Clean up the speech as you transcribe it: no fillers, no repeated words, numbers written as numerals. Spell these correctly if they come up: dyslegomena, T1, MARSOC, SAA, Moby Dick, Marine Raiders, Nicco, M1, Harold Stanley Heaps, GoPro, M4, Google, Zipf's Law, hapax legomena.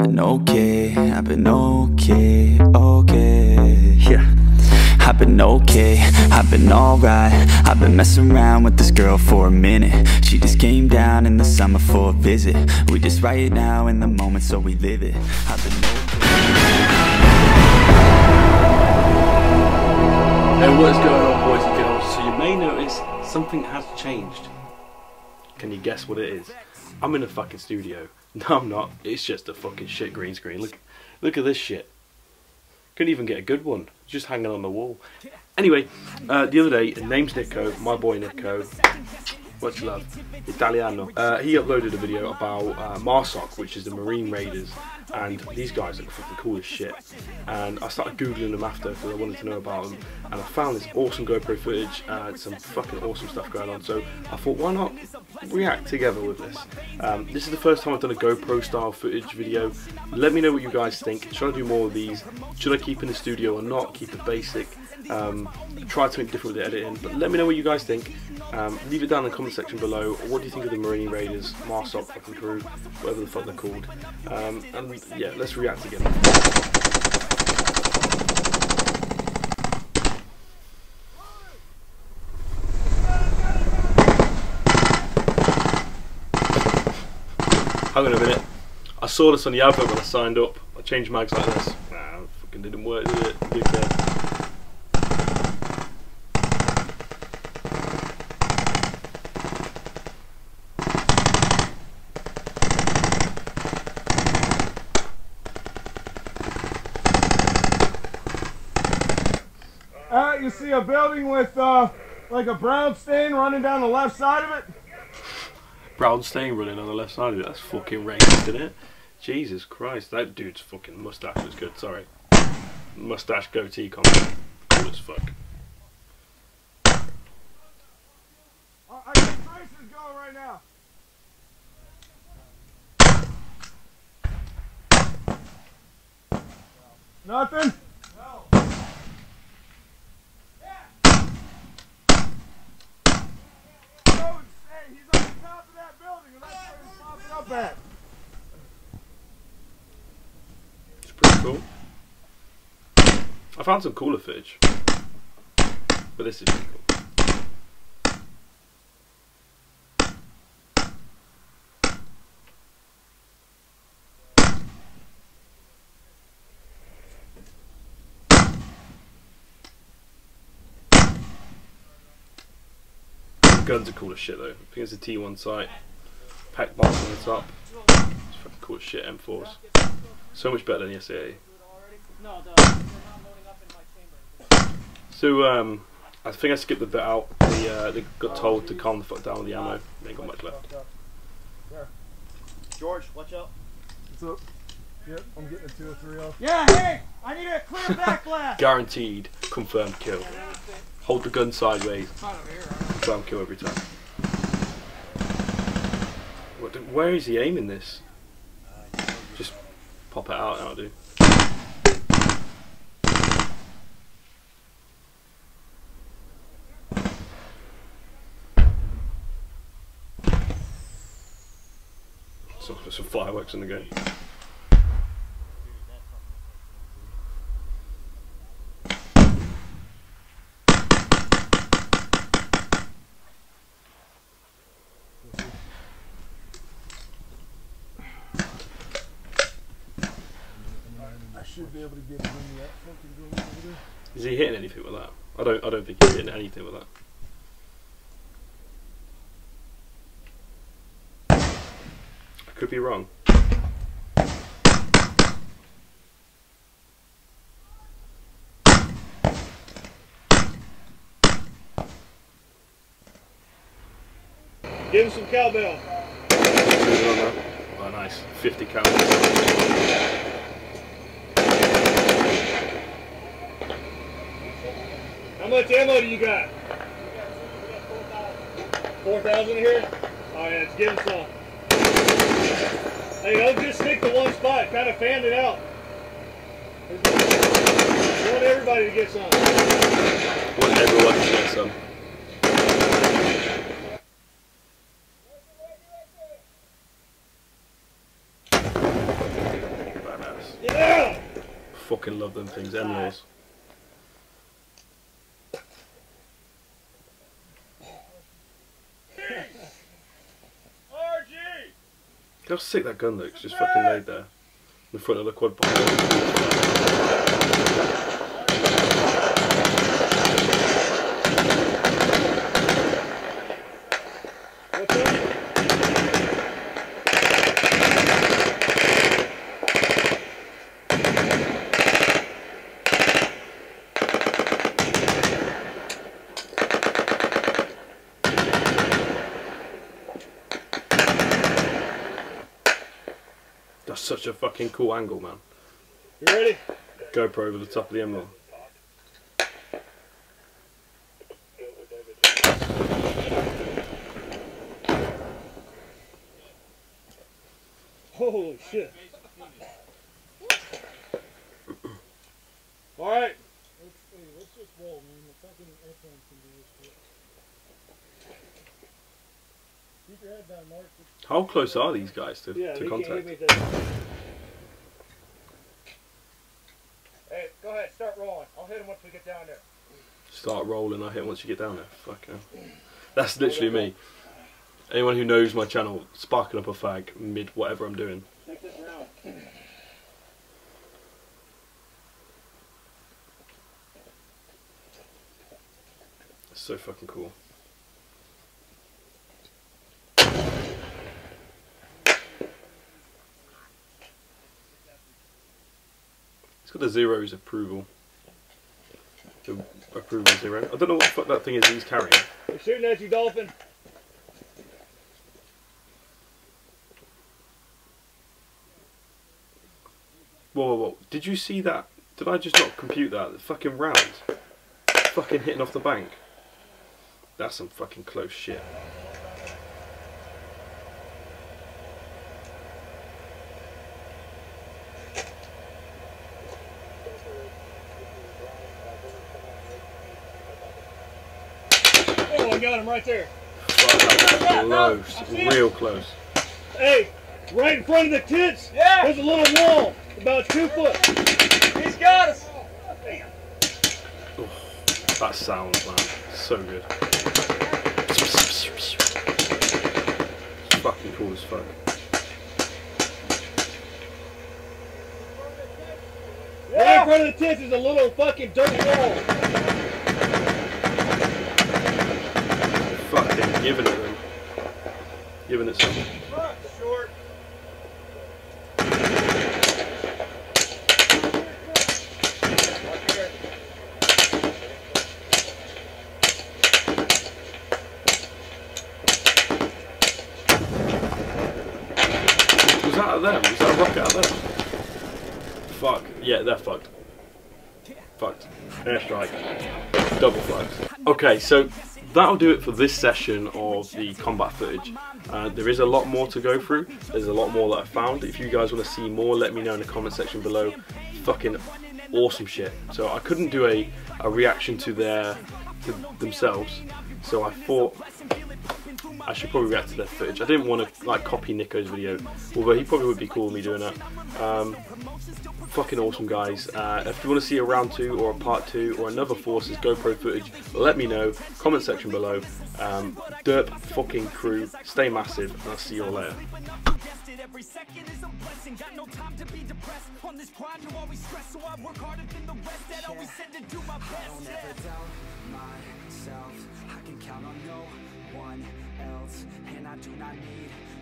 I've been okay, okay, yeah. I've been okay, I've been alright. I've been messing around with this girl for a minute. She just came down in the summer for a visit. We just right it now in the moment, so we live it. I've been okay. Now what is going on, boys and girls? So you may notice something has changed. Can you guess what it is? I'm in a fucking studio. No, I'm not. It's just a fucking shit green screen. Look at this shit. Couldn't even get a good one. Just hanging on the wall. Anyway, the other day, name's Nicco, my boy Nicco, much love, Italiano. He uploaded a video about MARSOC, which is the Marine Raiders, and these guys look fucking cool as shit. And I started Googling them after because I wanted to know about them, and I found this awesome GoPro footage, some fucking awesome stuff going on, so I thought, why not react together with this? This is the first time I've done a GoPro style footage video. Let me know what you guys think. Should I do more of these? Should I keep in the studio or not? Keep it basic? Try something different with the editing? But let me know what you guys think. Leave it down in the comment section below. What do you think of the Marine Raiders, MARSOC fucking crew, whatever the fuck they're called? And yeah, let's react again. Hang on a minute. I saw this on the advert when I signed up. I changed mags like this. Nah, it fucking didn't work, did it? Did it? You see a building with like a brown stain running down the left side of it? Brown stain running on the left side of it? That's fucking racist, isn't it? Jesus Christ, that dude's fucking moustache was good, sorry. Moustache goatee comment. Cool as fuck. I got traces going right now. Nothing? It's pretty cool. I found some cooler footage, but this is pretty cool. The guns are cool as shit though. I think it's a T1 sight. Pack box on the top. It's fucking cool as shit, M4s. So much better than the SAA. So, I think I skipped the bit out. They got told to calm the fuck down with the ammo. They ain't got much left. George, watch out. What's up? Yep, I'm getting a 203 off. Yeah, hey! I need a clear backlash! Guaranteed, confirmed kill. Hold the gun sideways. Confirmed kill every time. Where is he aiming this? Just pop it out now, dude. So there's some fireworks in the game. Should be able to get him in that fucking room over there. Is he hitting anything with that? I don't think he's hitting anything with that. I could be wrong. Give him some cowbell. Oh nice, 50 cowbell. How much ammo do you got? 4,000 here? Alright, let's give him some. Hey, don't just stick to one spot. Kind of fan it out. I want everybody to get some. I want everyone to get some. fucking love them things, endless. Look how sick that gun looks, just fucking laid there. In the front of the quad bomb. That's such a fucking cool angle, man. You ready? GoPro over the top of the M1. Holy shit. Alright. Let's just roll, man. The fucking airplane can do this shit. Keep your head down, Mark. How close are these guys to contact? Hey, go ahead, start rolling. I'll hit him once we get down there. Start rolling, I'll hit him once you get down there. Fuck yeah. That's literally me. Anyone who knows my channel, sparking up a fag mid whatever I'm doing. Check this out. It's so fucking cool. It's got the zeros approval. The approval zero. I don't know what the fuck that thing is he's carrying. They're shooting at you, Dolphin. Whoa, whoa, whoa. Did you see that? Did I just not compute that? The fucking round. Fucking hitting off the bank. That's some fucking close shit. I got him right there. Wow, close, real close. Hey, right in front of the tents. Yeah. There's a little wall, about 2 foot. He's got us. Damn. Oh, that sounds, man, so good. It's fucking cool as fuck. Yeah. Right in front of the tents is a little fucking dirt wall. Giving it them. Giving it something. Short. Was that at them? Was that a rocket at them? Fuck. Yeah, they're fucked. Fucked. Airstrike. Double fucked. Okay, so that'll do it for this session of the combat footage. There is a lot more to go through. There's a lot more that I found. If you guys want to see more, let me know in the comment section below. Fucking awesome shit. So I couldn't do a reaction to themselves, so I thought I should probably react to their footage. I didn't want to like copy Nicco's video, although he probably would be cool with me doing that. Fucking awesome, guys. If you want to see a round 2 or a part 2 or another Forces GoPro footage, let me know. Comment section below. Derp fucking crew. Stay massive, and I'll see you all later. Every second is a blessing, got no time to be depressed. On this grind you always stress, so I work harder than the rest. That always said to do my best. I don't ever doubt myself, I can count on no one else. And I do not need